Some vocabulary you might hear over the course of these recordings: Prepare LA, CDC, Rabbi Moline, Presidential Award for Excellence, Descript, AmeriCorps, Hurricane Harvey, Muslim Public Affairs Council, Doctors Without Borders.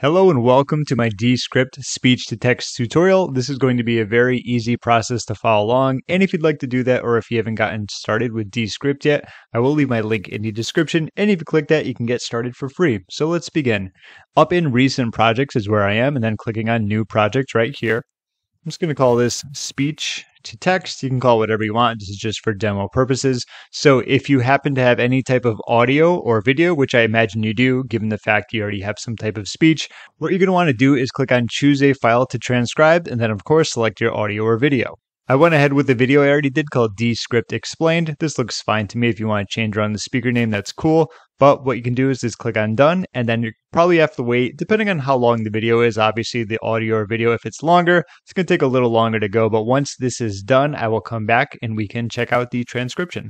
Hello and welcome to my Descript speech-to-text tutorial. This is going to be a very easy process to follow along, and if you'd like to do that or if you haven't gotten started with Descript yet, I will leave my link in the description, and if you click that, you can get started for free. So let's begin. Up in Recent Projects is where I am, and then clicking on New Project right here. I'm just going to call this Speech to Text. You can call it whatever you want. This is just for demo purposes. So if you happen to have any type of audio or video, which I imagine you do, given the fact you already have some type of speech, what you're going to want to do is click on Choose a File to Transcribe, and then of course select your audio or video. I went ahead with the video I already did called Descript Explained. This looks fine to me. If you want to change around the speaker name, that's cool. But what you can do is just click on Done, and then you probably have to wait, depending on how long the video is. Obviously, the audio or video, if it's longer, it's going to take a little longer to go. But once this is done, I will come back and we can check out the transcription.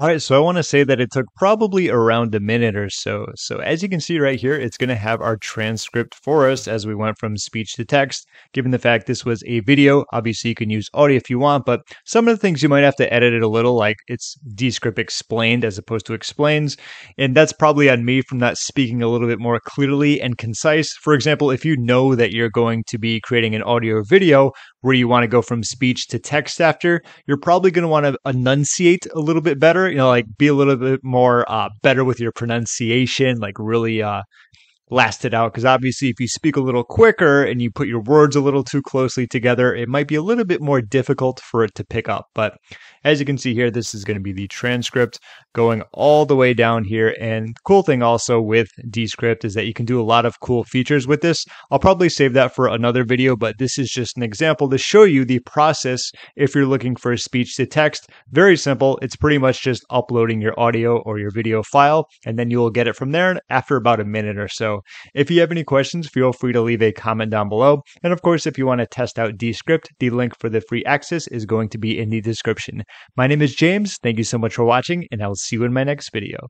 All right, so I want to say that it took probably around a minute or so. So as you can see right here, it's going to have our transcript for us as we went from speech to text. Given the fact this was a video, obviously you can use audio if you want, but some of the things you might have to edit it a little, like it's Descript Explained as opposed to Explains. And that's probably on me from not speaking a little bit more clearly and concise. For example, if you know that you're going to be creating an audio or video where you want to go from speech to text after, you're probably going to want to enunciate a little bit better. You know, like be a little bit more better with your pronunciation, like really last it out. Because obviously if you speak a little quicker and you put your words a little too closely together, it might be a little bit more difficult for it to pick up. But as you can see here, this is going to be the transcript going all the way down here. And the cool thing also with Descript is that you can do a lot of cool features with this. I'll probably save that for another video, but this is just an example to show you the process if you're looking for speech to text. Very simple. It's pretty much just uploading your audio or your video file, and then you will get it from there after about a minute or so. If you have any questions, feel free to leave a comment down below. And of course, if you want to test out Descript, the link for the free access is going to be in the description. My name is James. Thank you so much for watching, and I will see you in my next video.